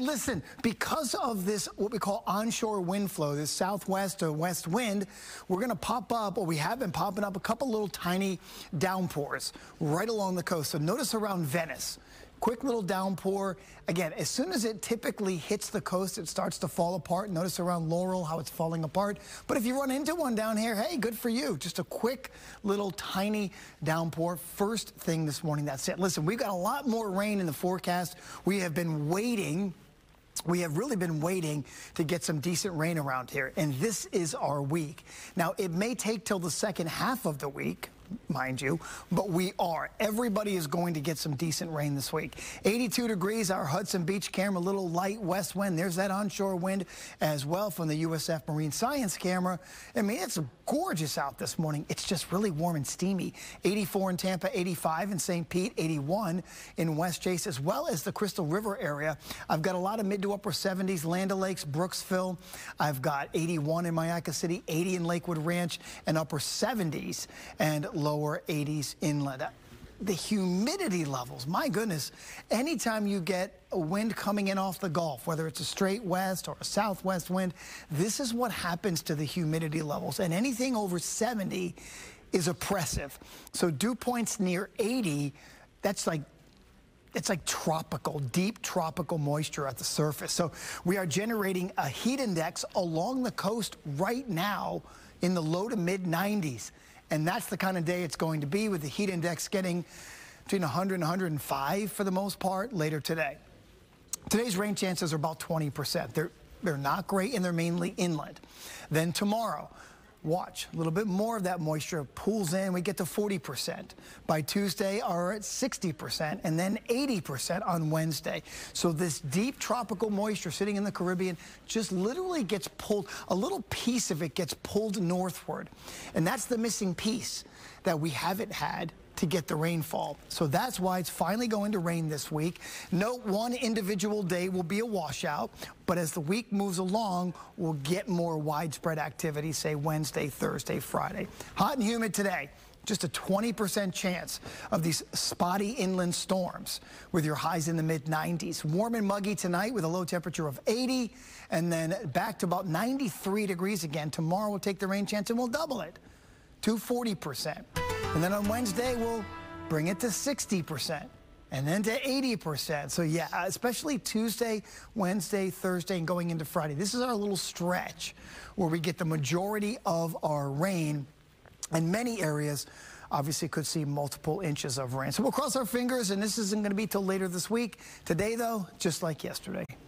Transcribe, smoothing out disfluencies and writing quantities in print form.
Listen, because of this, what we call onshore wind flow, this southwest to west wind, we're going to pop up, or we have been popping up, a couple little tiny downpours right along the coast. So notice around Venice. Quick little downpour. Again, as soon as it typically hits the coast, it starts to fall apart. Notice around Laurel how it's falling apart. But if you run into one down here, hey, good for you. Just a quick little tiny downpour. First thing this morning, that's it. Listen, we've got a lot more rain in the forecast. We have been waiting. We have really been waiting to get some decent rain around here, and this is our week. Now, it may take till the second half of the week, mind you, but we are. Everybody is going to get some decent rain this week. 82 degrees, our Hudson Beach camera, little light west wind. There's that onshore wind as well from the USF Marine Science camera. I mean, it's gorgeous out this morning. It's just really warm and steamy. 84 in Tampa, 85 in St. Pete, 81 in West Chase, as well as the Crystal River area. I've got a lot of mid to upper 70s, Land O'Lakes, Brooksville. I've got 81 in Mayaca City, 80 in Lakewood Ranch, and upper 70s and lower 80s inland. The humidity levels, my goodness, anytime you get a wind coming in off the Gulf, whether it's a straight west or a southwest wind, this is what happens to the humidity levels. And anything over 70 is oppressive. So dew points near 80, that's like, it's like tropical, deep tropical moisture at the surface. So we are generating a heat index along the coast right now in the low to mid 90s. And that's the kind of day it's going to be, with the heat index getting between 100 and 105 for the most part later today. Today's rain chances are about 20%. They're not great, and they're mainly inland. Then tomorrow, watch, a little bit more of that moisture pools in. We get to 40%. By Tuesday, are at 60%, and then 80% on Wednesday. So this deep tropical moisture sitting in the Caribbean just literally gets pulled, a little piece of it gets pulled northward. And that's the missing piece that we haven't had to get the rainfall. So that's why it's finally going to rain this week. Note, one individual day will be a washout, but as the week moves along, we'll get more widespread activity, say Wednesday, Thursday, Friday. Hot and humid today. Just a 20% chance of these spotty inland storms with your highs in the mid 90s. Warm and muggy tonight with a low temperature of 80, and then back to about 93 degrees again. Tomorrow we'll take the rain chance and we'll double it to 40%. And then on Wednesday, we'll bring it to 60% and then to 80%. So, yeah, especially Tuesday, Wednesday, Thursday, and going into Friday. This is our little stretch where we get the majority of our rain, and many areas obviously could see multiple inches of rain. So we'll cross our fingers, and this isn't going to be till later this week. Today, though, just like yesterday.